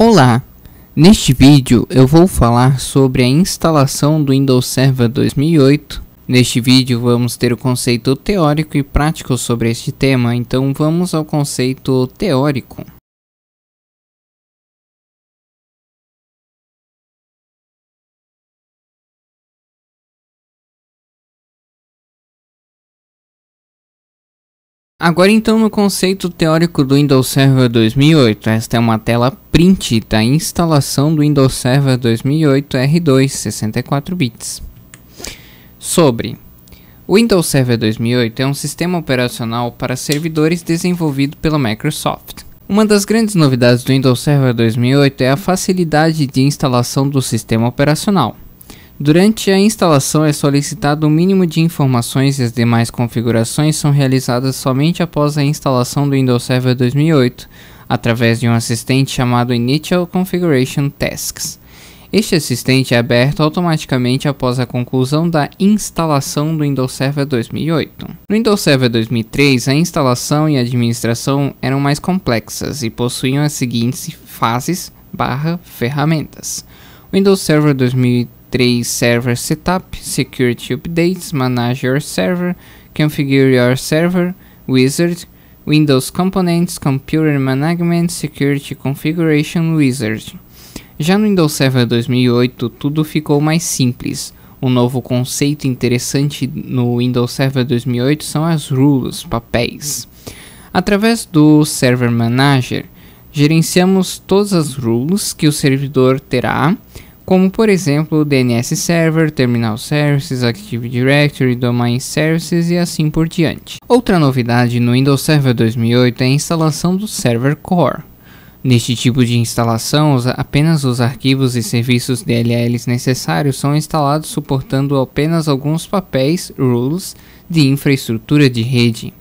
Olá! Neste vídeo eu vou falar sobre a instalação do Windows Server 2008. Neste vídeo vamos ter o conceito teórico e prático sobre este tema, então vamos ao conceito teórico. Agora então no conceito teórico do Windows Server 2008, esta é uma tela print da instalação do Windows Server 2008 R2 64 bits. Sobre o Windows Server 2008 é um sistema operacional para servidores desenvolvido pela Microsoft. Uma das grandes novidades do Windows Server 2008 é a facilidade de instalação do sistema operacional. Durante a instalação é solicitado o mínimo de informações e as demais configurações são realizadas somente após a instalação do Windows Server 2008, através de um assistente chamado Initial Configuration Tasks. Este assistente é aberto automaticamente após a conclusão da instalação do Windows Server 2008. No Windows Server 2003, a instalação e a administração eram mais complexas e possuíam as seguintes fases/ferramentas. Windows Server 2003 Server Setup, Security Updates, Manage Your Server, Configure Your Server, Wizard, Windows Components, Computer Management, Security Configuration Wizard. Já no Windows Server 2008, tudo ficou mais simples. Um novo conceito interessante no Windows Server 2008 são as rules, papéis. Através do Server Manager, gerenciamos todas as rules que o servidor terá, como por exemplo DNS Server, Terminal Services, Active Directory, Domain Services e assim por diante. Outra novidade no Windows Server 2008 é a instalação do Server Core. Neste tipo de instalação, apenas os arquivos e serviços DLLs necessários são instalados suportando apenas alguns papéis, rules, de infraestrutura de rede.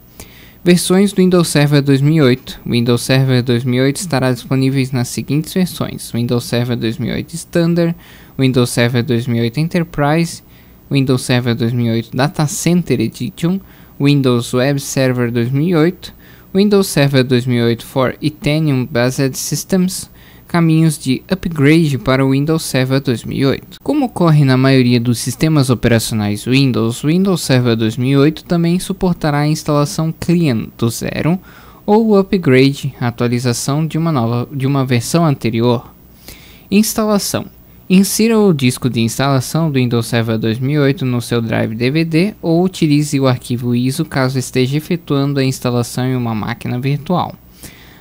Versões do Windows Server 2008. O Windows Server 2008 estará disponíveis nas seguintes versões: Windows Server 2008 Standard, Windows Server 2008 Enterprise, Windows Server 2008 Data Center Edition, Windows Web Server 2008, Windows Server 2008 for Itanium-based Systems, caminhos de upgrade para o Windows Server 2008. Como ocorre na maioria dos sistemas operacionais Windows, o Windows Server 2008 também suportará a instalação client do zero ou o upgrade, atualização de uma versão anterior. Instalação: insira o disco de instalação do Windows Server 2008 no seu drive DVD ou utilize o arquivo ISO caso esteja efetuando a instalação em uma máquina virtual.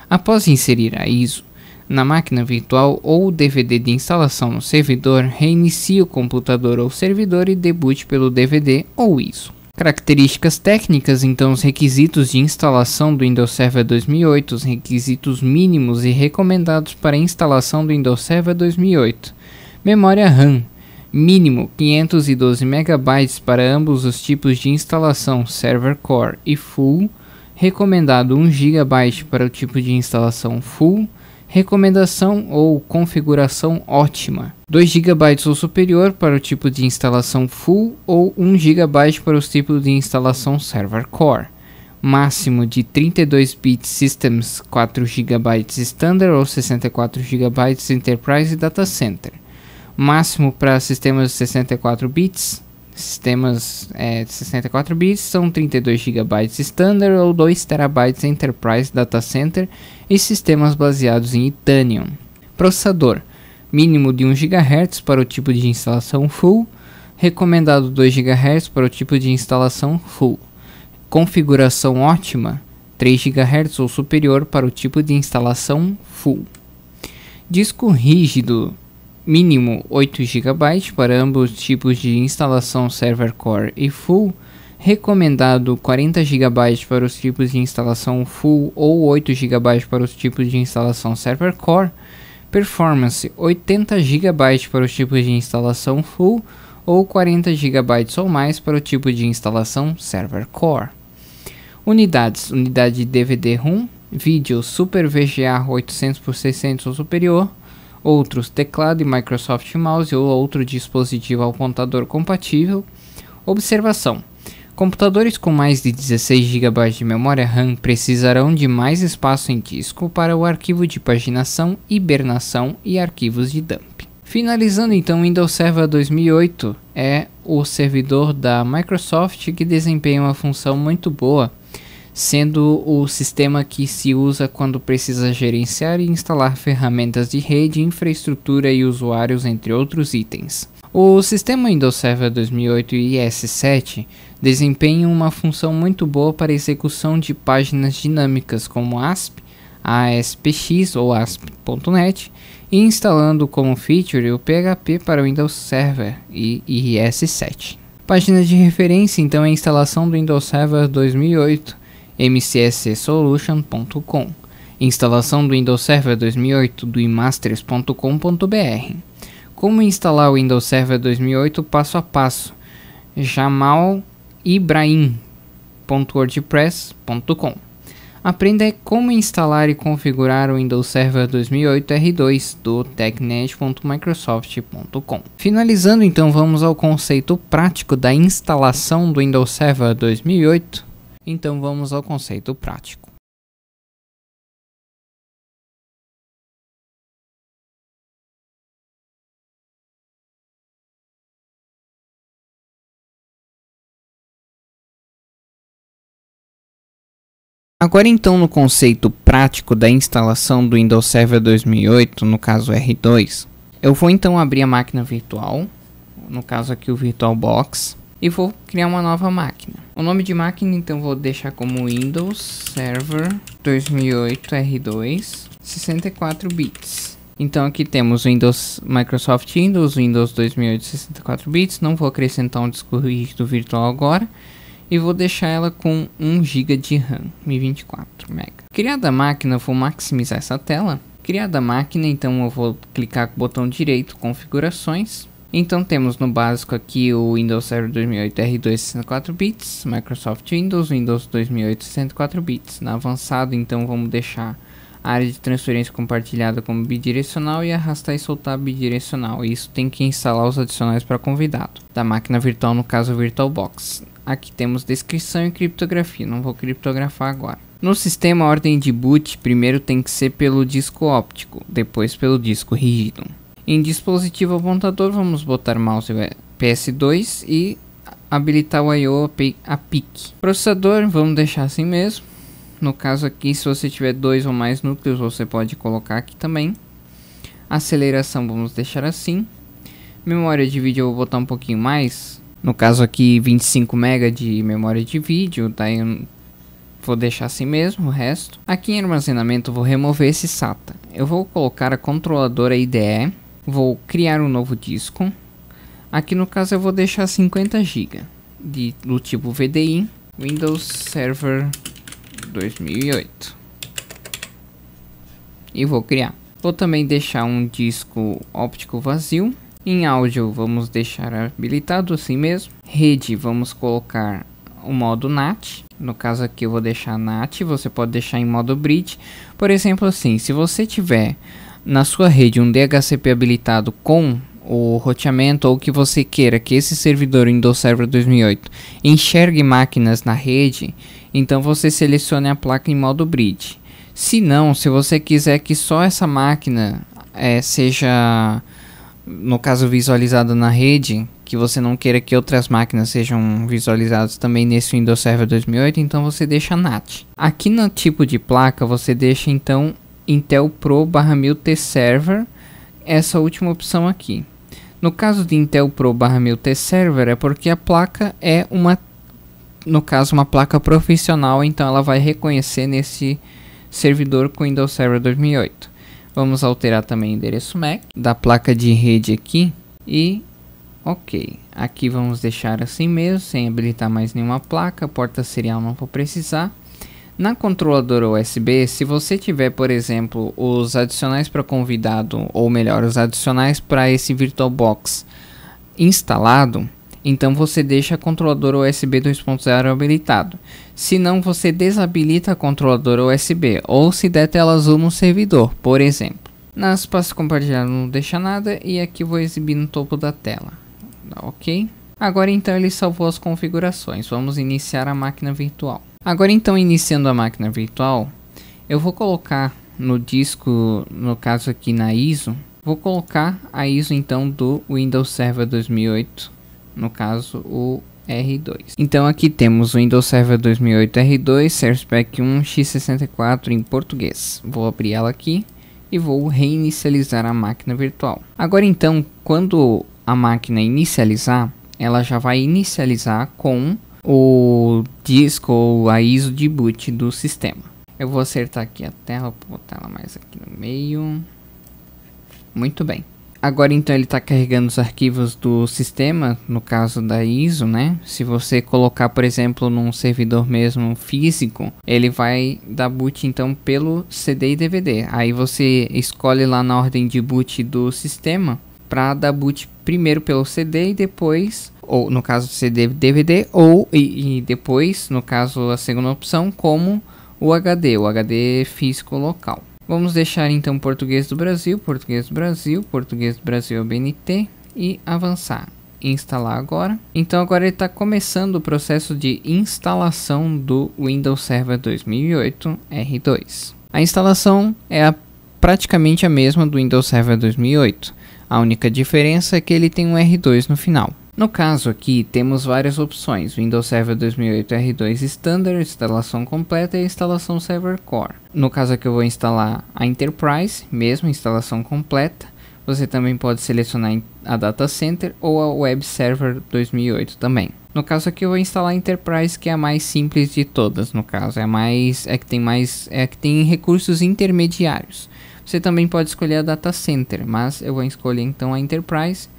Após inserir a ISO na máquina virtual ou DVD de instalação no servidor, reinicie o computador ou servidor e debute pelo DVD ou ISO. Características técnicas, então os requisitos de instalação do Windows Server 2008, os requisitos mínimos e recomendados para a instalação do Windows Server 2008. Memória RAM, mínimo 512 MB para ambos os tipos de instalação, Server Core e Full, recomendado 1 GB para o tipo de instalação Full, recomendação ou configuração ótima, 2 GB ou superior para o tipo de instalação Full ou 1 GB para os tipos de instalação Server Core, máximo de 32-bit Systems, 4 GB Standard ou 64 GB Enterprise e Data Center, máximo para sistemas 64 bits, são 32 GB Standard ou 2 TB Enterprise Data Center e sistemas baseados em Itanium. Processador, mínimo de 1 GHz para o tipo de instalação Full, recomendado 2 GHz para o tipo de instalação Full. Configuração ótima, 3 GHz ou superior para o tipo de instalação Full. Disco rígido, mínimo 8 GB para ambos tipos de instalação Server Core e Full, recomendado 40 GB para os tipos de instalação Full ou 8 GB para os tipos de instalação Server Core, performance 80 GB para os tipos de instalação Full ou 40 GB ou mais para o tipo de instalação Server Core. Unidades, unidade DVD-ROM, vídeo Super VGA 800x600 ou superior, outros teclado e Microsoft Mouse ou outro dispositivo ao computador compatível. Observação: Computadores com mais de 16 GB de memória RAM precisarão de mais espaço em disco para o arquivo de paginação, hibernação e arquivos de dump. Finalizando então, o Windows Server 2008 é o servidor da Microsoft que desempenha uma função muito boa, sendo o sistema que se usa quando precisa gerenciar e instalar ferramentas de rede, infraestrutura e usuários, entre outros itens. O sistema Windows Server 2008 e IIS 7 desempenham uma função muito boa para execução de páginas dinâmicas como ASP, ASPX ou ASP.NET, e instalando como feature o PHP para o Windows Server e IIS 7. Página de referência então é a instalação do Windows Server 2008. mcsesolution.com, instalação do Windows Server 2008 do imasters.com.br. Como instalar o Windows Server 2008 passo a passo: jamalibrahim.wordpress.com. Aprenda como instalar e configurar o Windows Server 2008 R2 do technet.microsoft.com. Finalizando então, vamos ao conceito prático da instalação do Windows Server 2008. Então vamos ao conceito prático. Agora então, no conceito prático da instalação do Windows Server 2008, no caso R2, eu vou então abrir a máquina virtual, no caso aqui o VirtualBox, e vou criar uma nova máquina. O nome de máquina então vou deixar como Windows Server 2008 R2 64 bits. Então aqui temos Windows, Microsoft Windows, Windows 2008 64 bits. Não vou acrescentar um disco rígido virtual agora e vou deixar ela com 1 GB de RAM, 1024 MB. Criada a máquina, eu vou maximizar essa tela. Criada a máquina, então eu vou clicar com o botão direito, configurações. Então temos no básico aqui o Windows Server 2008 R2 64 bits, Microsoft Windows, Windows 2008 64 bits. Na avançado então vamos deixar a área de transferência compartilhada como bidirecional e arrastar e soltar bidirecional. Isso tem que instalar os adicionais para convidado. Da máquina virtual, no caso VirtualBox. Aqui temos descrição e criptografia, não vou criptografar agora. No sistema, a ordem de boot primeiro tem que ser pelo disco óptico, depois pelo disco rígido. Em dispositivo apontador, vamos botar mouse PS2 e habilitar o I/O a pique. Processador, vamos deixar assim mesmo. No caso aqui, se você tiver 2 ou mais núcleos, você pode colocar aqui também. Aceleração, vamos deixar assim. Memória de vídeo, eu vou botar um pouquinho mais. No caso aqui, 25 MB de memória de vídeo, daí eu vou deixar assim mesmo o resto. Aqui em armazenamento, vou remover esse SATA. Eu vou colocar a controladora IDE. Vou criar um novo disco. Aqui no caso eu vou deixar 50 GB do tipo VDI, Windows Server 2008. E vou criar. Vou também deixar um disco óptico vazio. Em áudio vamos deixar habilitado assim mesmo. Rede, vamos colocar o modo NAT. No caso aqui eu vou deixar NAT, você pode deixar em modo bridge. Por exemplo assim, se você tiver na sua rede um DHCP habilitado com o roteamento, ou que você queira que esse servidor Windows Server 2008 enxergue máquinas na rede, então você selecione a placa em modo bridge. Se não, se você quiser que só essa máquina seja, no caso, visualizada na rede, que você não queira que outras máquinas sejam visualizadas também nesse Windows Server 2008, então você deixa NAT. Aqui no tipo de placa você deixa então Intel Pro /1000T Server, essa última opção aqui. No caso de Intel Pro /1000T Server é porque a placa é uma, no caso, uma placa profissional, então ela vai reconhecer nesse servidor com Windows Server 2008. Vamos alterar também o endereço MAC da placa de rede aqui e ok. Aqui vamos deixar assim mesmo, sem habilitar mais nenhuma placa. Porta serial não vou precisar. Na controladora USB, se você tiver, por exemplo, os adicionais para convidado, ou melhor, os adicionais para esse VirtualBox instalado, então você deixa a controladora USB 2.0 habilitado. Se não, você desabilita a controladora USB, ou se der tela azul no servidor, por exemplo. Na espaço compartilhado não deixa nada, e aqui vou exibir no topo da tela. Ok. Agora então ele salvou as configurações, vamos iniciar a máquina virtual. Agora então, iniciando a máquina virtual, eu vou colocar no disco, no caso aqui na ISO, vou colocar a ISO então do Windows Server 2008, no caso o R2. Então aqui temos o Windows Server 2008 R2, Service Pack 1 X64 em português. Vou abrir ela aqui e vou reinicializar a máquina virtual. Agora então, quando a máquina inicializar, ela já vai inicializar com o disco ou a ISO de boot do sistema. Eu vou acertar aqui a tela, vou botar ela mais aqui no meio. Muito bem. Agora então ele está carregando os arquivos do sistema, no caso da ISO, né? Se você colocar, por exemplo, num servidor mesmo físico, ele vai dar boot então pelo CD e DVD. Aí você escolhe lá na ordem de boot do sistema para dar boot primeiro pelo CD e depois, ou no caso CD DVD, ou e depois, no caso a segunda opção, como o HD físico local. Vamos deixar então português do Brasil, português do Brasil, português do Brasil BNT e avançar. Instalar agora. Então agora ele está começando o processo de instalação do Windows Server 2008 R2. A instalação é praticamente a mesma do Windows Server 2008. A única diferença é que ele tem um R2 no final. No caso aqui temos várias opções, Windows Server 2008 R2 Standard, instalação completa e instalação Server Core. No caso aqui eu vou instalar a Enterprise, mesmo instalação completa. Você também pode selecionar a Data Center ou a Web Server 2008 também. No caso aqui eu vou instalar a Enterprise, que é a mais simples de todas, no caso, é a que tem recursos intermediários. Você também pode escolher a Data Center, mas eu vou escolher então a Enterprise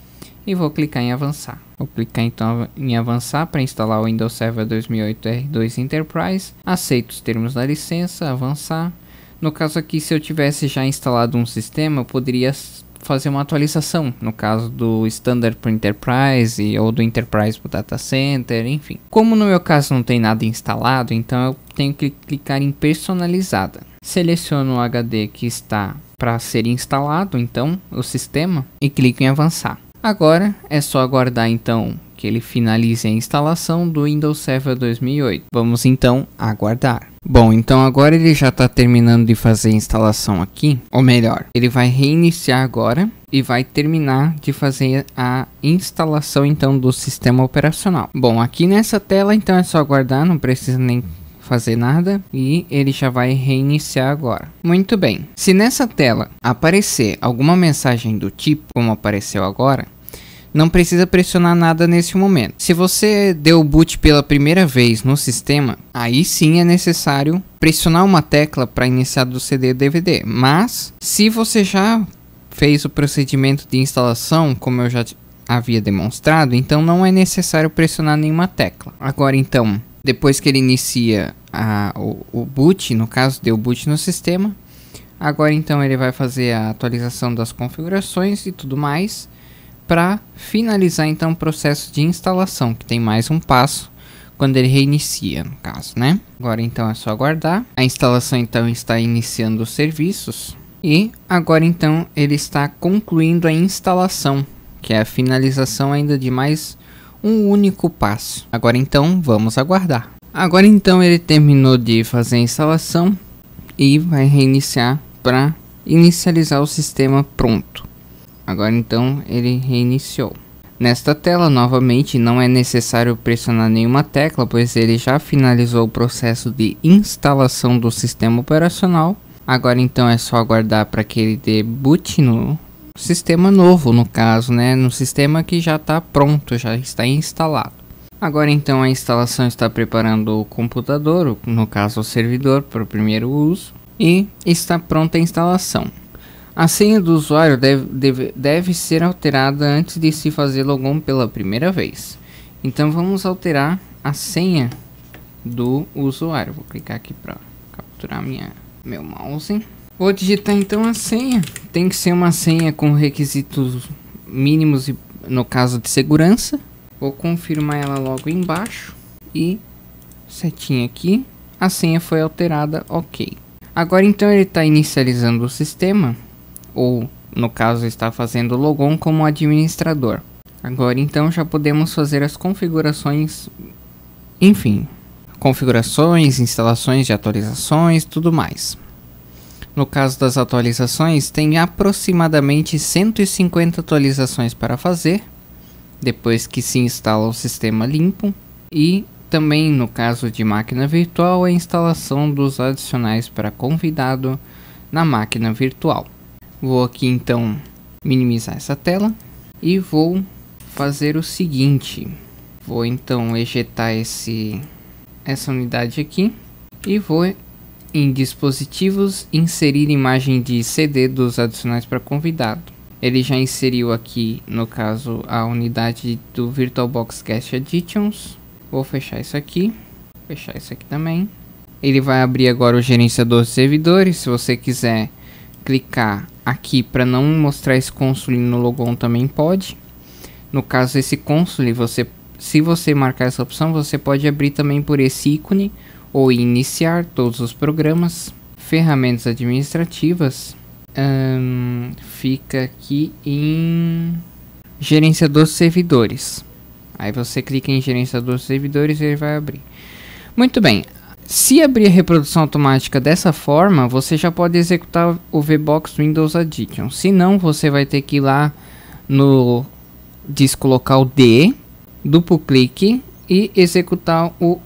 e vou clicar em avançar. Vou clicar então em avançar para instalar o Windows Server 2008 R2 Enterprise. Aceito os termos da licença, avançar. No caso aqui, se eu tivesse já instalado um sistema, eu poderia fazer uma atualização, no caso do Standard para o Enterprise ou do Enterprise para o Data Center, enfim. Como no meu caso não tem nada instalado, então eu tenho que clicar em personalizada. Seleciono o HD que está para ser instalado, então, o sistema, e clico em avançar. Agora é só aguardar então que ele finalize a instalação do Windows Server 2008. Vamos então aguardar. Bom, então agora ele já está terminando de fazer a instalação aqui, ou melhor, ele vai reiniciar agora e vai terminar de fazer a instalação então do sistema operacional. Bom, aqui nessa tela então é só aguardar, não precisa nem fazer nada e ele já vai reiniciar agora. Muito bem, se nessa tela aparecer alguma mensagem do tipo como apareceu agora, não precisa pressionar nada nesse momento. Se você deu boot pela primeira vez no sistema, aí sim é necessário pressionar uma tecla para iniciar do CD DVD, mas se você já fez o procedimento de instalação, como eu já havia demonstrado, então não é necessário pressionar nenhuma tecla. Agora então, depois que ele inicia o boot, no caso, deu boot no sistema. Agora então ele vai fazer a atualização das configurações e tudo mais, para finalizar então o processo de instalação, que tem mais um passo quando ele reinicia, no caso, né? Agora então é só aguardar. A instalação então está iniciando os serviços. E agora então ele está concluindo a instalação, que é a finalização ainda de mais um único passo. Agora então vamos aguardar. Agora então ele terminou de fazer a instalação e vai reiniciar para inicializar o sistema pronto. Agora então ele reiniciou. Nesta tela novamente não é necessário pressionar nenhuma tecla, pois ele já finalizou o processo de instalação do sistema operacional. Agora então é só aguardar para que ele dê boot no sistema novo, no caso, né, no sistema que já está pronto, já está instalado. Agora então a instalação está preparando o computador, no caso o servidor, para o primeiro uso, e está pronta a instalação. A senha do usuário deve ser alterada antes de se fazer logon pela primeira vez. Então vamos alterar a senha do usuário. Vou clicar aqui para capturar meu mouse. Vou digitar então a senha. Tem que ser uma senha com requisitos mínimos no caso de segurança. Vou confirmar ela logo embaixo. E setinha aqui. A senha foi alterada, ok. Agora então ele está inicializando o sistema. Ou no caso está fazendo logon como administrador. Agora então já podemos fazer as configurações, enfim, configurações, instalações de atualizações, tudo mais. No caso das atualizações, tem aproximadamente 150 atualizações para fazer, depois que se instala o sistema limpo, e também no caso de máquina virtual, a instalação dos adicionais para convidado na máquina virtual. Vou aqui então minimizar essa tela e vou fazer o seguinte, vou então ejetar essa unidade aqui e vou em dispositivos, inserir imagem de CD dos adicionais para convidado. Ele já inseriu aqui, no caso, a unidade do VirtualBox Guest Additions. Vou fechar isso aqui, fechar isso aqui também. Ele vai abrir agora o gerenciador de servidores. Se você quiser clicar aqui para não mostrar esse console no logon, também pode. No caso, esse console, se você marcar essa opção, você pode abrir também por esse ícone, ou iniciar todos os programas, ferramentas administrativas, fica aqui em gerenciador de servidores. Aí você clica em gerenciador de servidores e ele vai abrir. Muito bem, se abrir a reprodução automática dessa forma, você já pode executar o VBox Windows Addition. Se não, você vai ter que ir lá no disco local D, duplo clique e executar o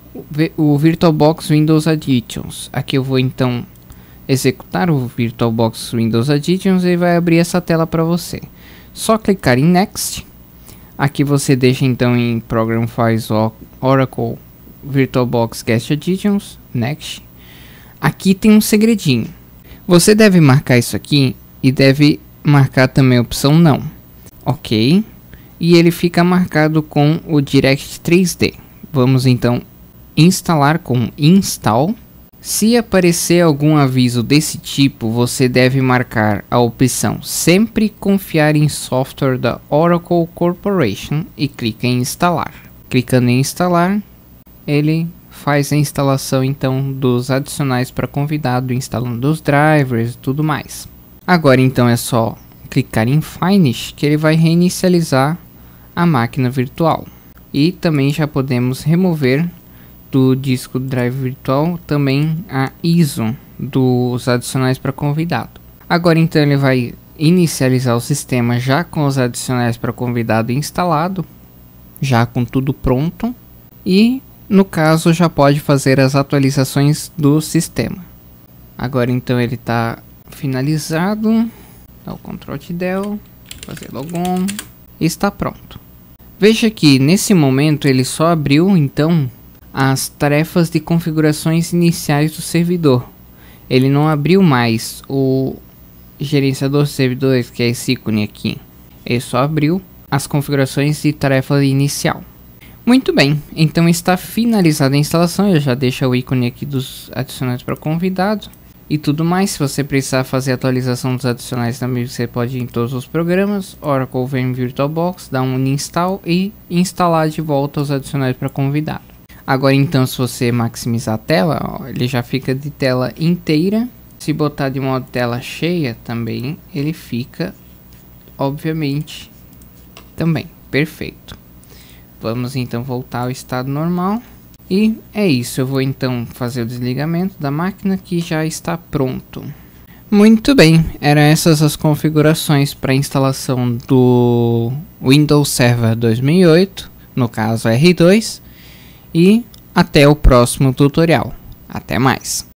VirtualBox Windows Additions. Aqui eu vou então executar o VirtualBox Windows Additions e vai abrir essa tela para você. Só clicar em Next. Aqui você deixa então em Program Files Oracle VirtualBox Guest Additions, Next. Aqui tem um segredinho. Você deve marcar isso aqui e deve marcar também a opção não. Ok. E ele fica marcado com o Direct 3D. Vamos então instalar com install. Se aparecer algum aviso desse tipo, você deve marcar a opção sempre confiar em software da Oracle Corporation e clica em instalar. Clicando em instalar, ele faz a instalação então dos adicionais para convidado, instalando os drivers e tudo mais. Agora então é só clicar em Finish que ele vai reinicializar a máquina virtual. E também já podemos remover do disco drive virtual também a ISO dos adicionais para convidado. Agora então ele vai inicializar o sistema já com os adicionais para convidado instalado, já com tudo pronto, e no caso já pode fazer as atualizações do sistema. Agora então ele está finalizado, dá o Ctrl+Del, fazer logon, e está pronto. Veja que nesse momento ele só abriu então as tarefas de configurações iniciais do servidor. Ele não abriu mais o gerenciador de servidores, que é esse ícone aqui. Ele só abriu as configurações de tarefa inicial. Muito bem, então está finalizada a instalação. Eu já deixo o ícone aqui dos adicionais para convidado e tudo mais. Se você precisar fazer a atualização dos adicionais também, você pode ir em todos os programas, Oracle VM VirtualBox, dar um uninstall e instalar de volta os adicionais para convidado. Agora então, se você maximizar a tela, ó, ele já fica de tela inteira. Se botar de modo tela cheia também, ele fica, obviamente, também. Perfeito. Vamos então voltar ao estado normal. E é isso, eu vou então fazer o desligamento da máquina que já está pronto. Muito bem, eram essas as configurações para a instalação do Windows Server 2008, no caso R2. E até o próximo tutorial. Até mais!